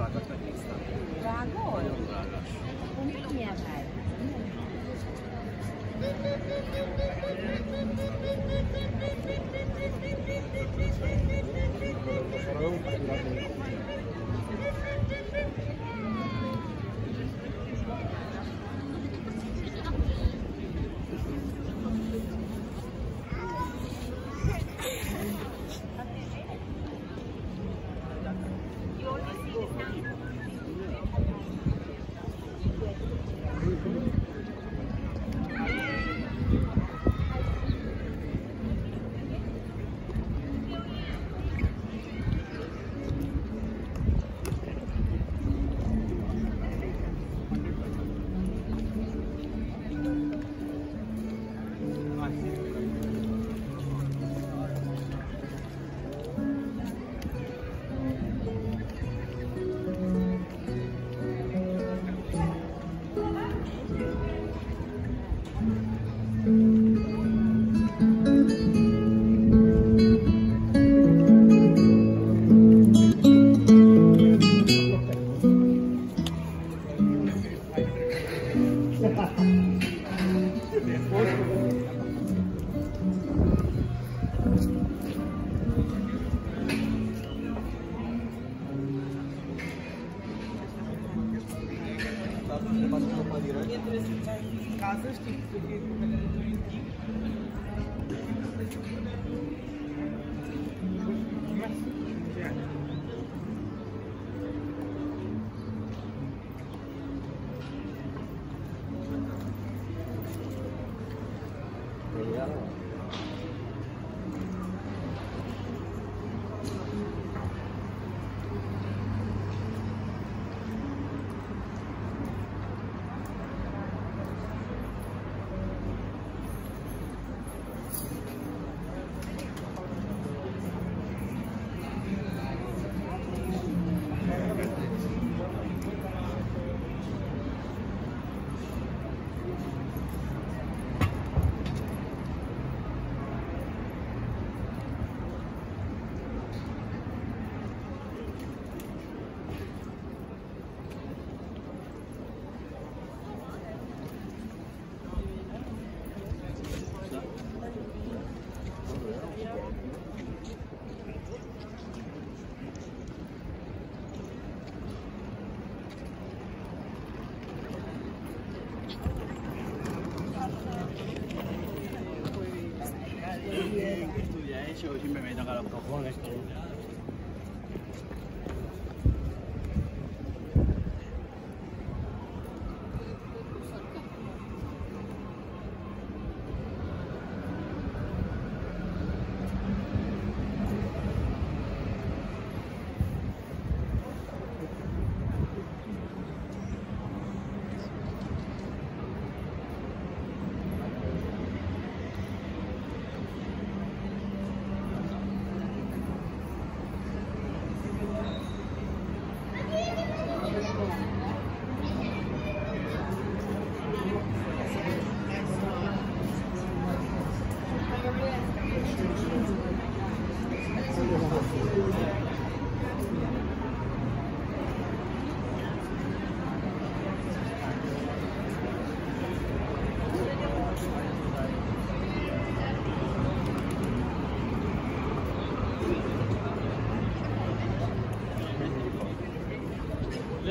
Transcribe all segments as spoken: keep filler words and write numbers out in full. próbáltak meg tisztán. Drágol? Nagyon drágás. Akkor mi milyen vágy?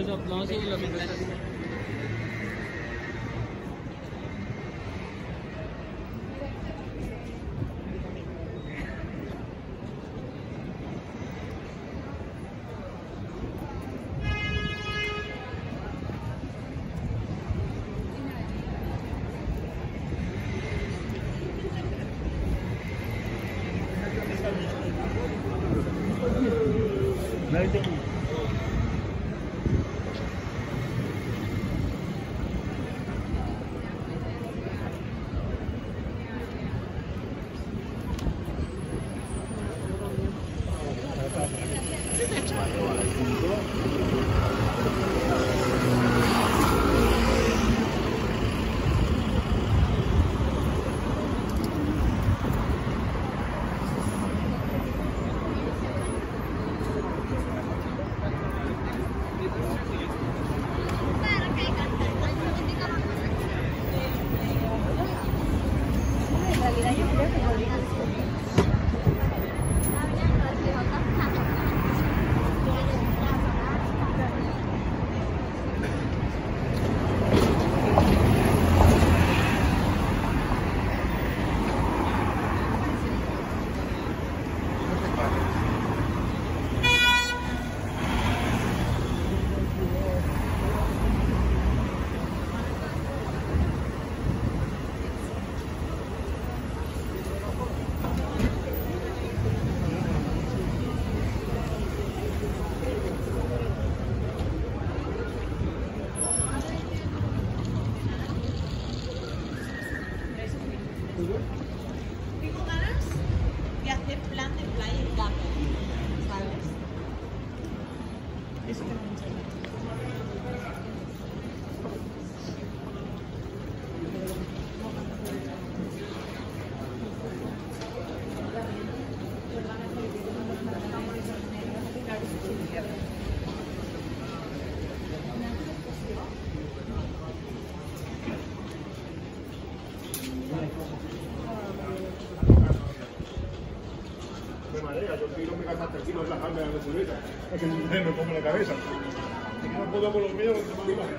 Aplausos y la bienvenida. Gracias. Es que me pongo la cabeza. Es que no puedo con los miedos que me pongo la cabeza.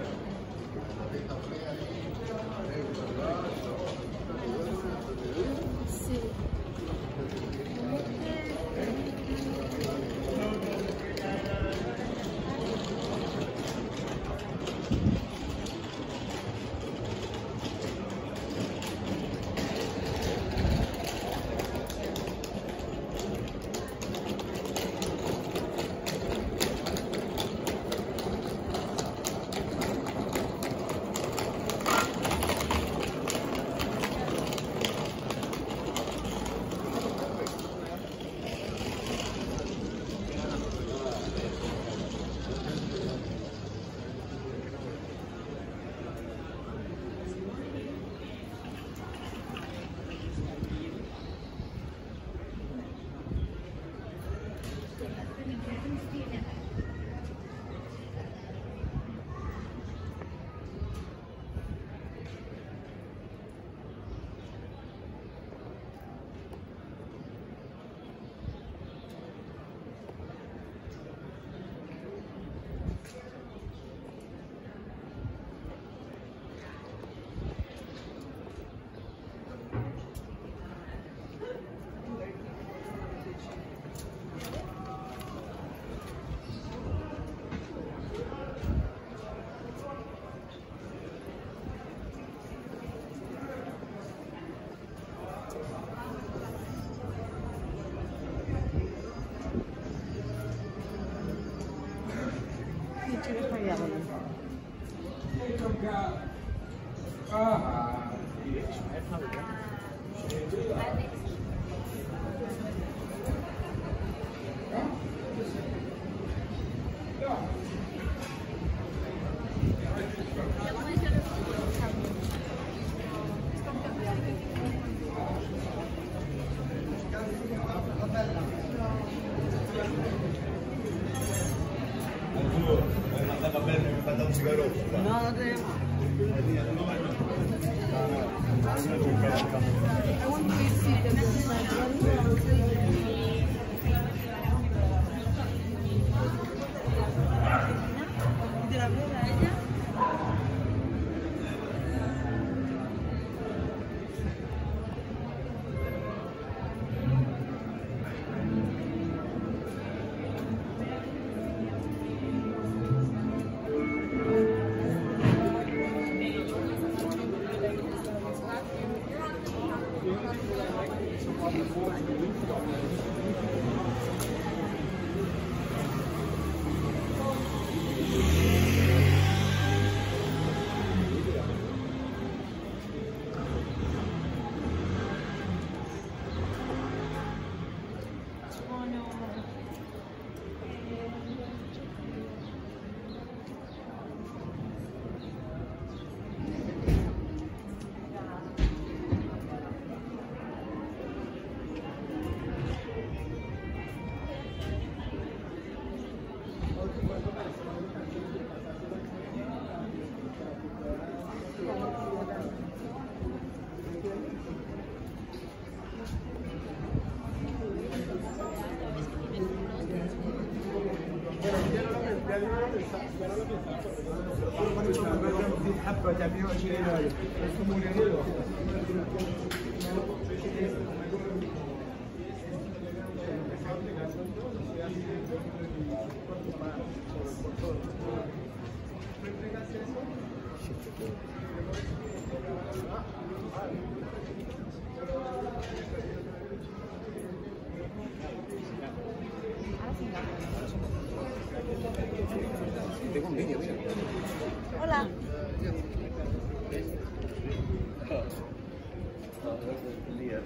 Yeah.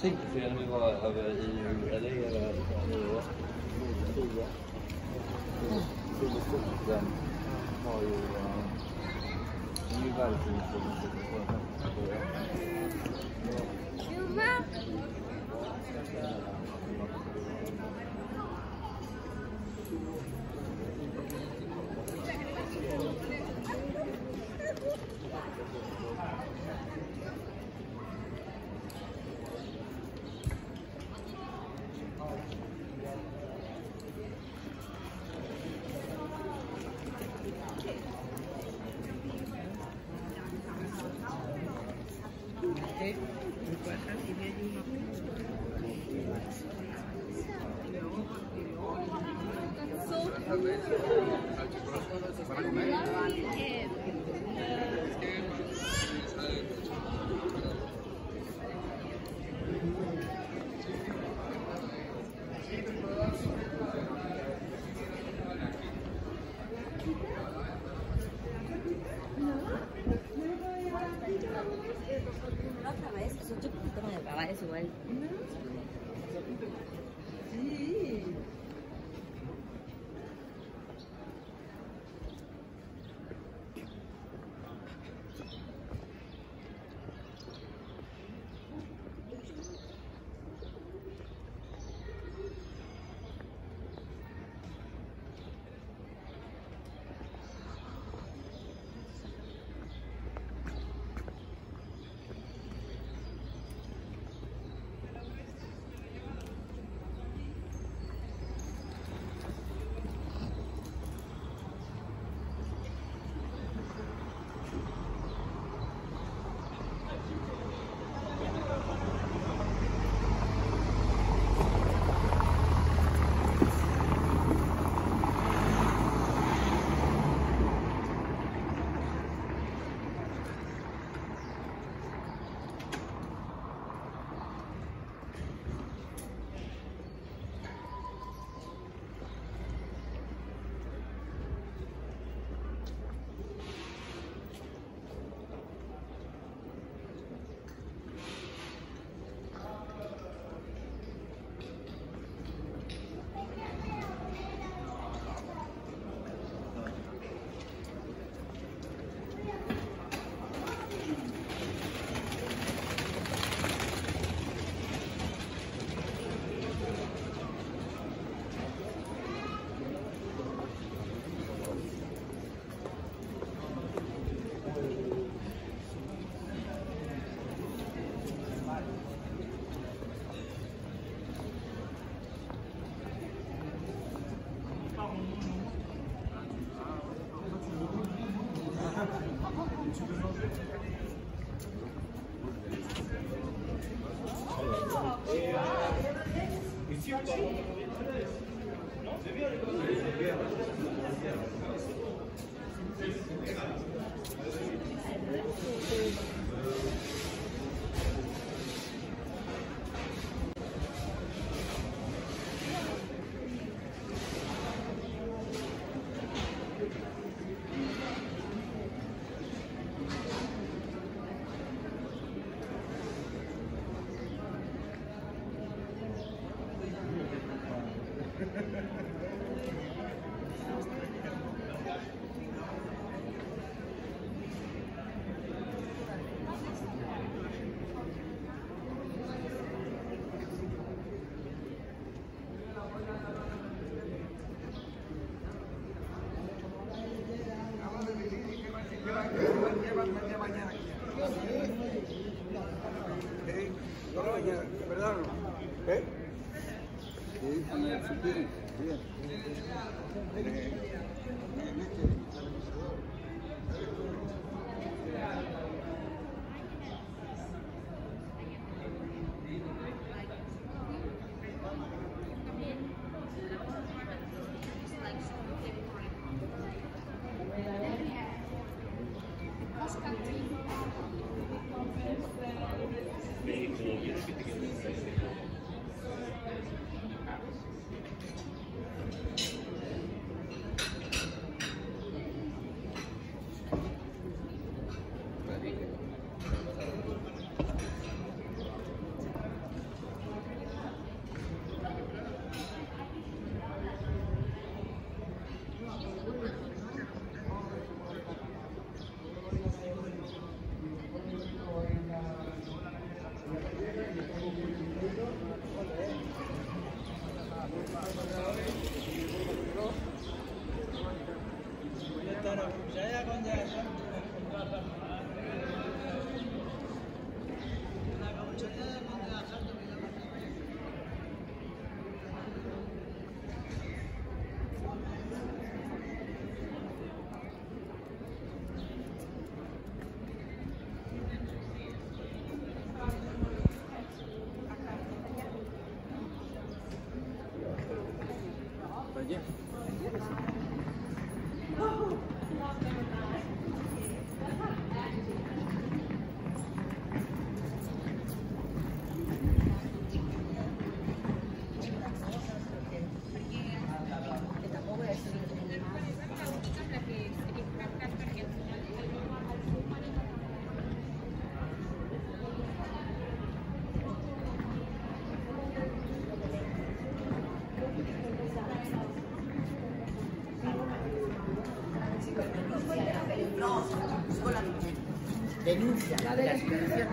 Sigföreningen var över i eller över Sigföreningen har ju en ny verksamhet I Yeah. Denuncia la de la experiencia.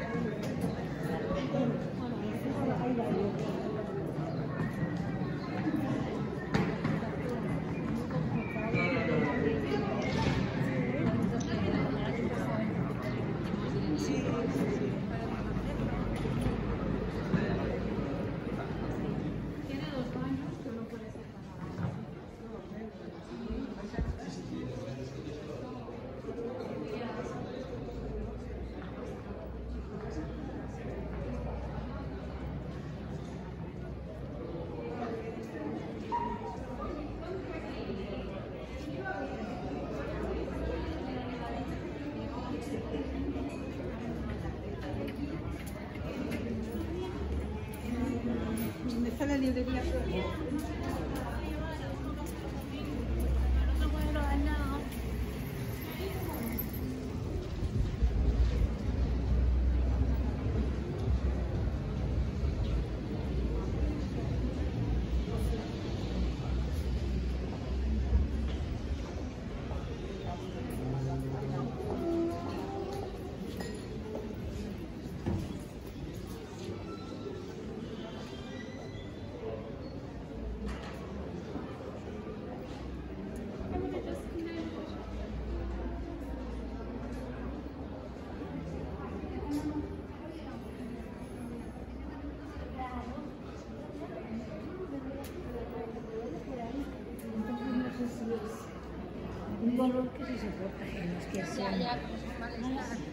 Que se soporta que nos quieran. Ya, ya, como sus malestares.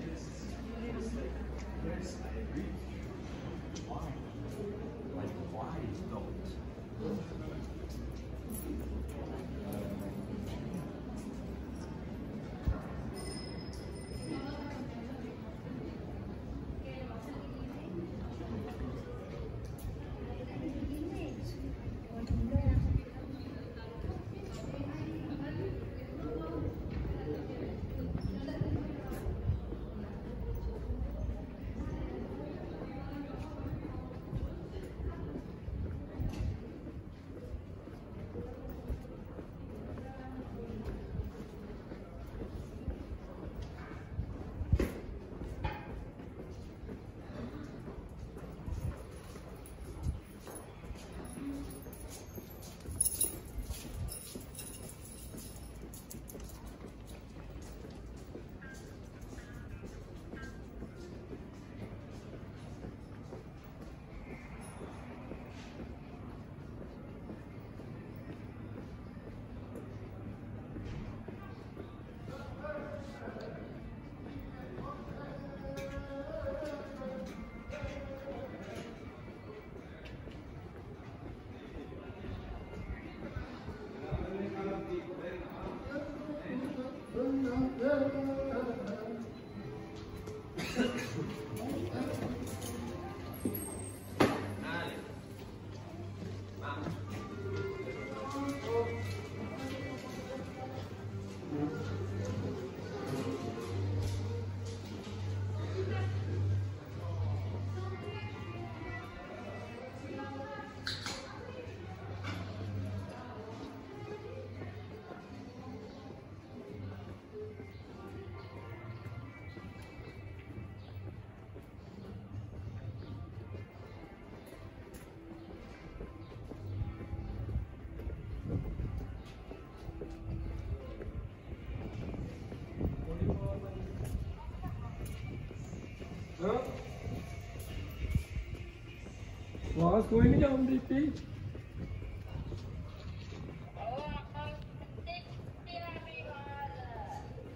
What's going on, D P?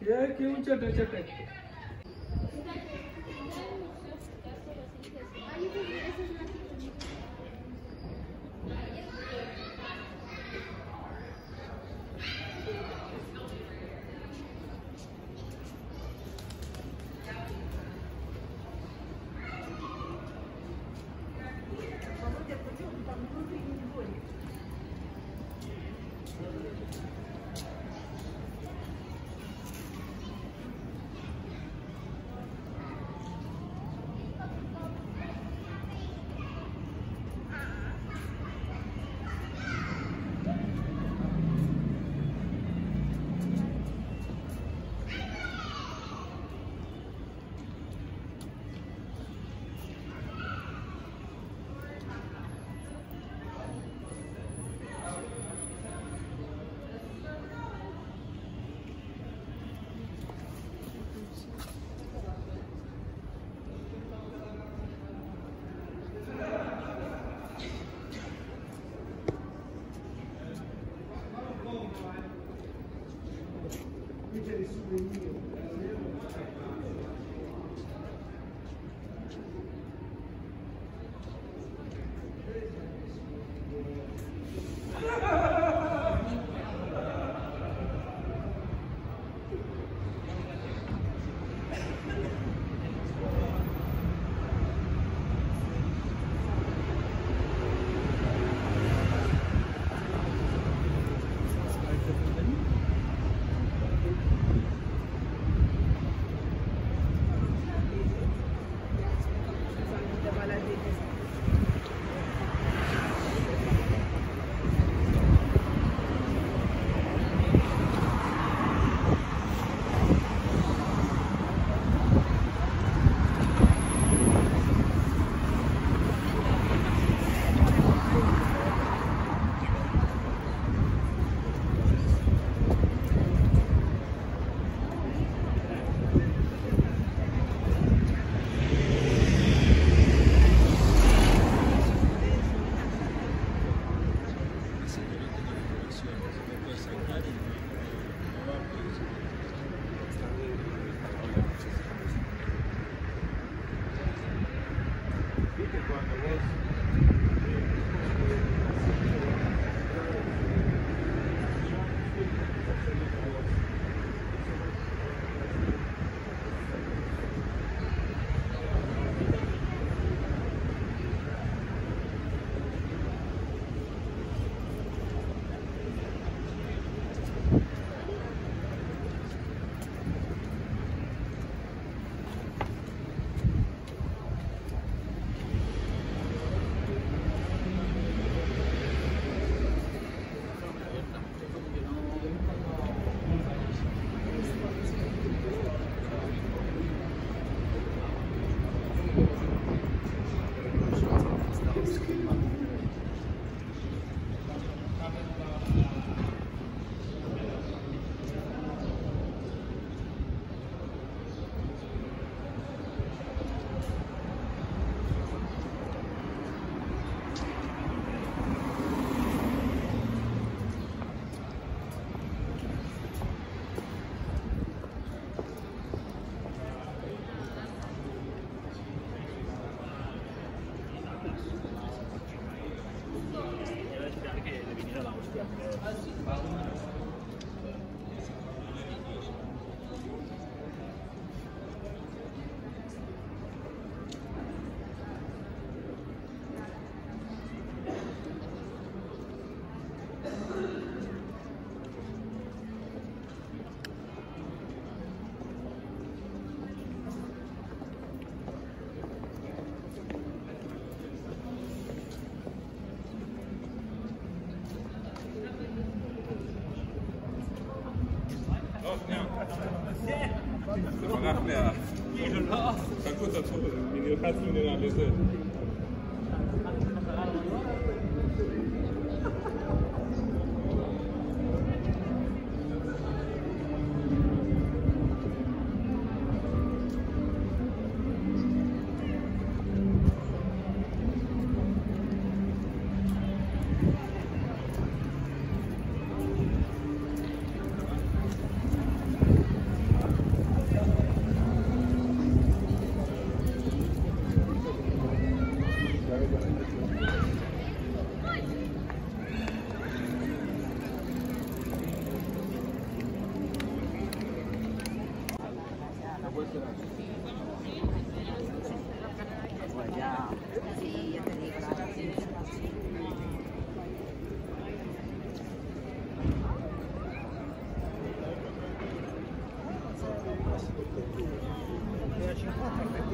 Yeah, क्यों चटे चटे?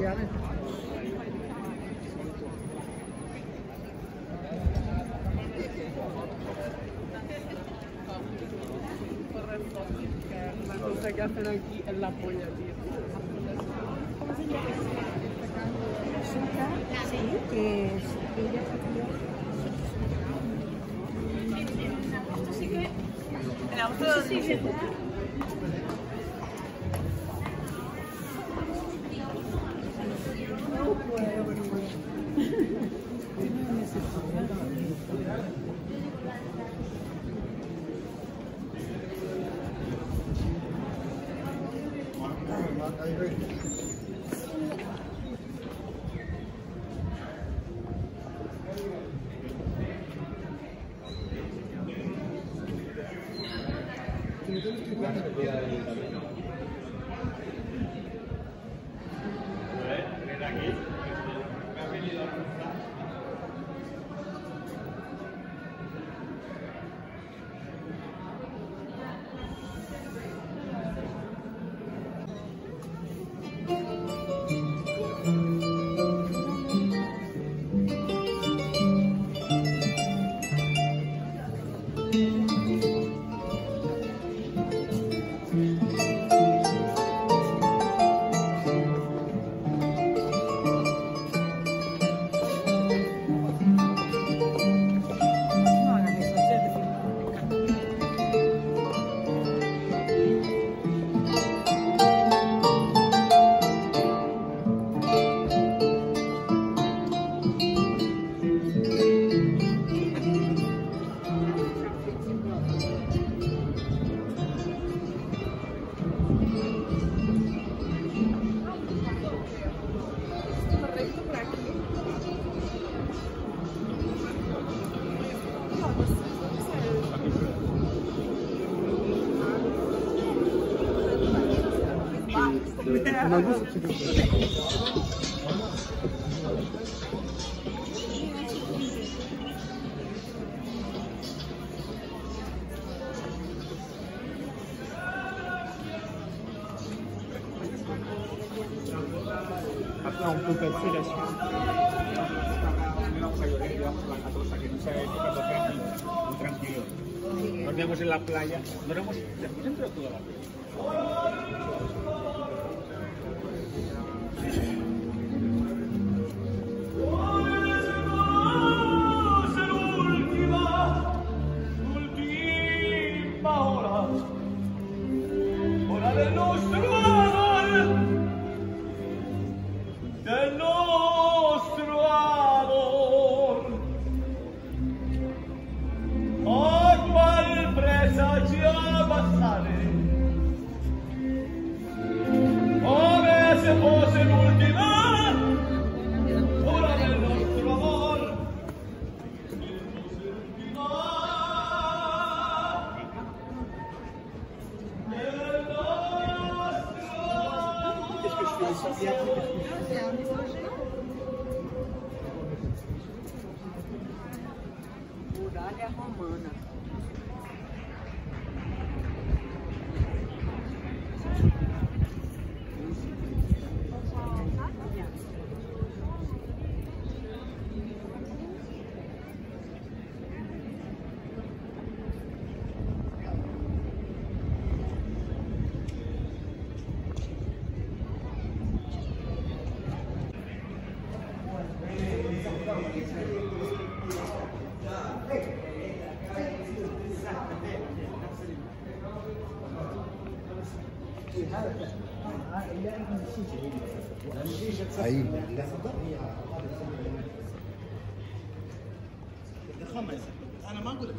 Adriana. La cosa que hacen aquí es la polla, tío. ¿Cómo se llama? Sí, que es ella está sí que... El auto sí que... Après on peut passer la suite. Nos vemos en la playa, nos vemos dentro de toda la playa. Ahí. انا ما اقول لك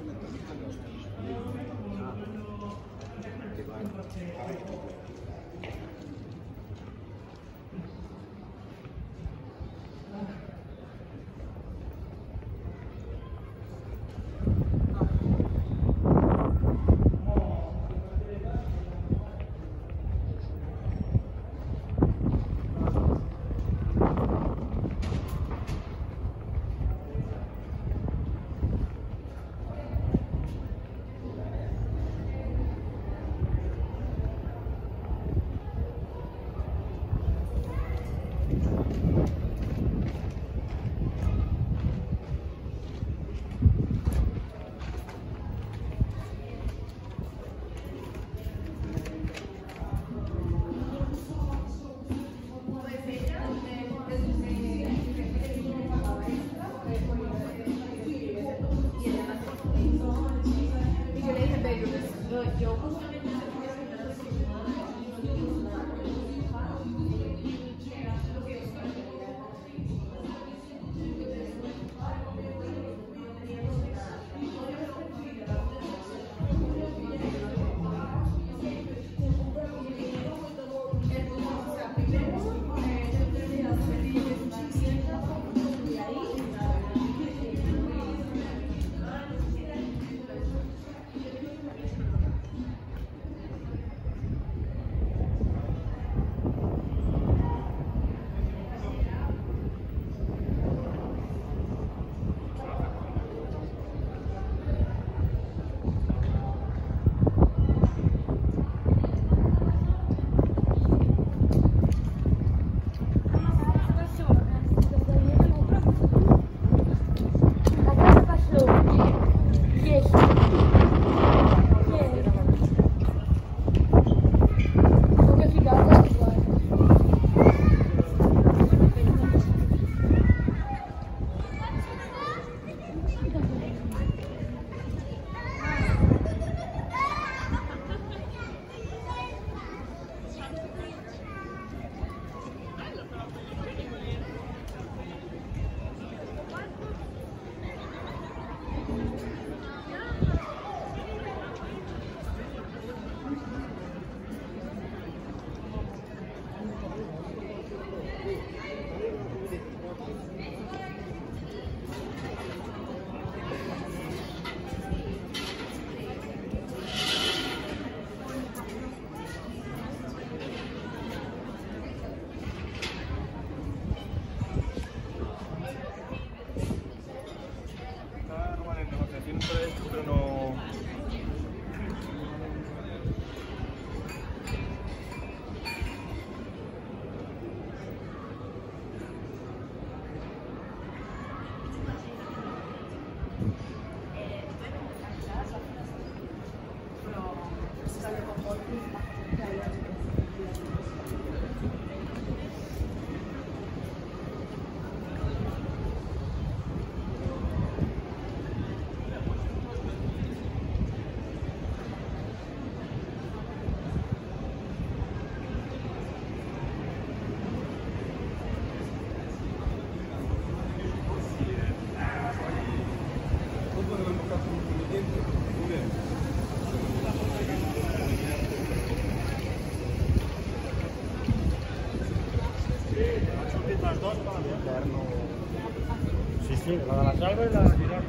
Yo, yo justamente soy una señora de ciudad y no tengo nada que ver con mi chera, lo que es para mí. Sí, sí, la de la salva y la de la girada.